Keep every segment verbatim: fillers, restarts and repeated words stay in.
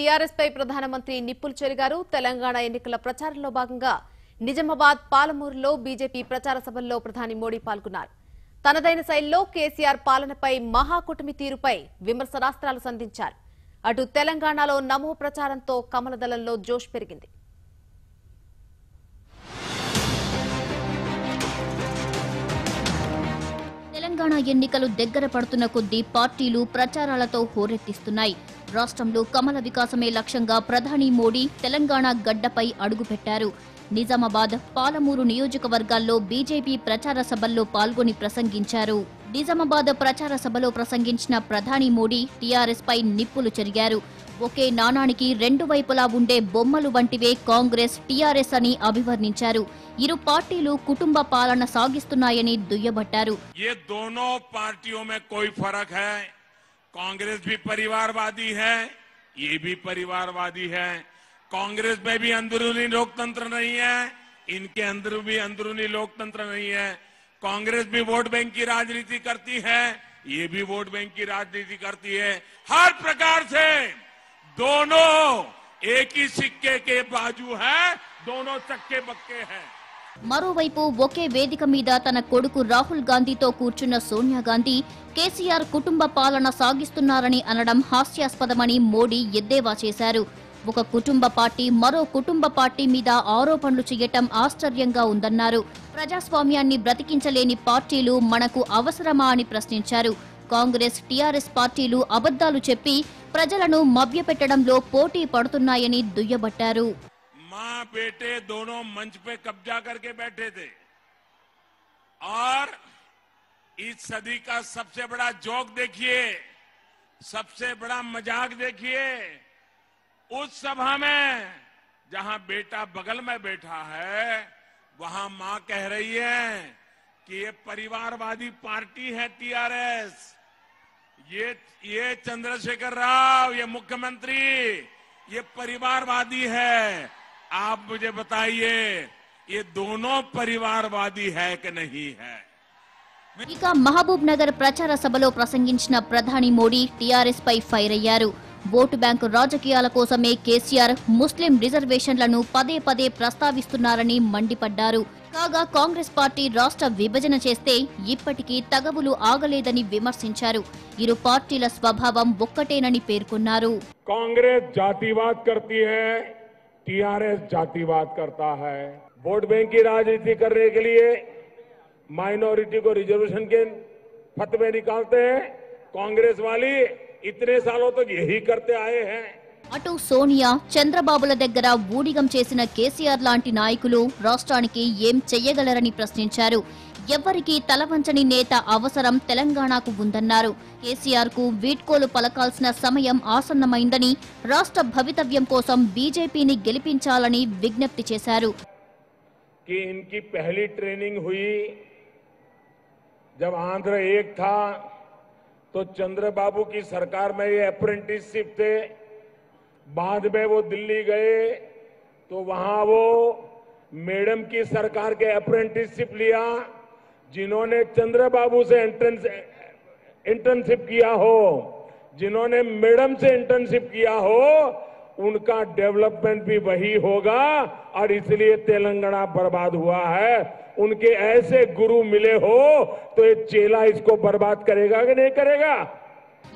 TRS పై ప్రధానమంత్రి నిప్పులు చెరిగారు। తెలంగాణ ఎన్నికల ప్రచారంలో భాగంగా నిజామాబాద్ పాలమూర్లో బీజేపీ ప్రచార సభల్లో ప్రధాని మోడీ పాల్గొన్నారు। తనదైన శైలిలో కేసీఆర్ పాలనపై మహాకూటమి తీరుపై విమర్శనాస్త్రాలు సంధించారు। అటు తెలంగాణలో నమో ప్రచారంతో కమలదళంలో జోష్ పెరిగింది। తెలంగాణ ఎన్నికలు దగ్గర పడుతున్న కొద్దీ పార్టీలు ప్రచారాలతో హోరెత్తిస్తున్నాయి। రాష్ట్రంలో కమల వికాసమే లక్ష్యంగా ప్రధాని మోడీ తెలంగాణ గడ్డపై అడుగుపెట్టారు। నిజామాబాద్, పాలమూరు నియోజకవర్గాల్లో బీజేపీ ప్రచార సభల్లో పాల్గొని ప్రసంగించారు। నిజామాబాద్ ప్రచార సభలో ప్రసంగించిన ప్రధాని మోడీ టీఆర్ఎస్ పై నిప్పులు చెరిగారు। ఒకే నాణానికి రెండు వైపులా ఉండే బొమ్మలు వంటివే కాంగ్రెస్, టీఆర్ఎస్ అని అభివర్ణించారు। ఇరు పార్టీలు కుటుంబ పాలన సాగిస్తున్నాయని దుయ్యబట్టారు। कांग्रेस भी परिवारवादी है, ये भी परिवारवादी है। कांग्रेस में भी अंदरूनी लोकतंत्र नहीं है, इनके अंदर भी अंदरूनी लोकतंत्र नहीं है। कांग्रेस भी वोट बैंक की राजनीति करती है, ये भी वोट बैंक की राजनीति करती है। हर प्रकार से दोनों एक ही सिक्के के बाजू है, दोनों चक्के बक्के हैं। మరోవైపు ఒకే వేదిక మీద తన కొడుకు రాహుల్ గాంధీతో కూర్చున్న సోనియా గాంధీ కేసీఆర్ కుటుంబ పాలన సాగిస్తున్నారని అనడం హాస్యాస్పదమని మోడీ ఎద్దేవా చేశారు। ఒక కుటుంబ పార్టీ మరో కుటుంబ పార్టీ మీద ఆరోపణలు చేయటం ఆశ్చర్యంగా ఉందన్నారు। ప్రజాస్వామ్యాన్ని బ్రతికించలేని పార్టీలు మనకు అవసరమా అని ప్రశ్నించారు। కాంగ్రెస్, టీఆర్ఎస్ పార్టీలు అబద్ధాలు చెప్పి ప్రజలను మభ్యపెట్టడంలో పోటీ పడుతున్నాయని దుయ్యబట్టారు। माँ बेटे दोनों मंच पे कब्जा करके बैठे थे और इस सदी का सबसे बड़ा जोक देखिए, सबसे बड़ा मजाक देखिए। उस सभा में जहाँ बेटा बगल में बैठा है, वहाँ माँ कह रही है कि ये परिवारवादी पार्टी है टीआरएस, ये ये चंद्रशेखर राव, ये मुख्यमंत्री, ये परिवारवादी है। आप मुझे बताइए ये दोनों परिवारवादी है कि नहीं है। ఇక మహబూబ్ నగర్ ప్రచార సభలో ప్రసంగించిన ప్రధాని మోడీ టీఆర్ఎస్ పై ఫైర్ అయ్యారు। ఓటు బ్యాంకు రాజకీయాల కోసమే కేసీఆర్ ముస్లిం రిజర్వేషన్లను పదే పదే ప్రస్తావిస్తున్నారని మండిపడ్డారు। కాగా కాంగ్రెస్ పార్టీ రాష్ట్ర విభజన చేస్తే ఇప్పటికీ తగవులు ఆగలేదని విమర్శించారు। ఇరు పార్టీల స్వభావం ఒక్కటేనని పేర్కొన్నారు। కాంగ్రెస్ జాతివాద్ కర్తీ హై, टीआरएस जातिवाद करता है। वोट बैंक की राजनीति करने के लिए माइनॉरिटी को रिजर्वेशन के फतवे निकालते हैं। कांग्रेस वाली इतने सालों तक तो यही करते आए हैं। అటు సోనియా, చంద్రబాబుల దగ్గర ఊడిగం చేసిన కేసీఆర్ లాంటి నాయకులు రాష్ట్రానికి ఏం చెయ్యగలరని ప్రశ్నించారు। ఎవ్వరికీ తలవంచని నేత అవసరం తెలంగాణకు ఉందన్నారు। కేసీఆర్కు వీడ్కోలు పలకాల్సిన సమయం ఆసన్నమైందని, రాష్ట్ర భవితవ్యం కోసం బీజేపీని గెలిపించాలని విజ్ఞప్తి చేశారు। जब आंध्र एक था तो चंद्रबाबू की सरकार में ये अप्रेंटिसशिप थे। बाद में वो दिल्ली गए तो वहां वो मैडम की सरकार के अप्रेंटिसशिप लिया, जिन्होंने चंद्रबाबू से इंटर्न्स इंटर्नशिप किया हो, जिन्होंने मैडम से इंटर्नशिप किया हो, उनका डेवलपमेंट भी वही होगा। और इसलिए तेलंगाना बर्बाद हुआ है। उनके ऐसे गुरु मिले हो तो ये चेला इसको बर्बाद करेगा कि नहीं करेगा।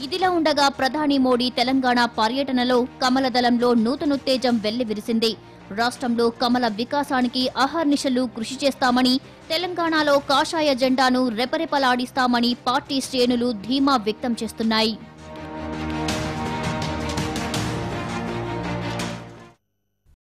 ఇదిలా ఉండగా ప్రధాని మోడీ తెలంగాణ పర్యటనలో కమలదళంలో నూతనోత్తేజం వెల్లివిరిసింది। రాష్ట్రంలో కమల వికాసానికి అహర్నిశలు కృషి చేస్తామని, తెలంగాణలో కాషాయ జెండాను రెపరెపలాడిస్తామని పార్టీ శ్రేణులు ధీమా వ్యక్తం చేస్తున్నాయి।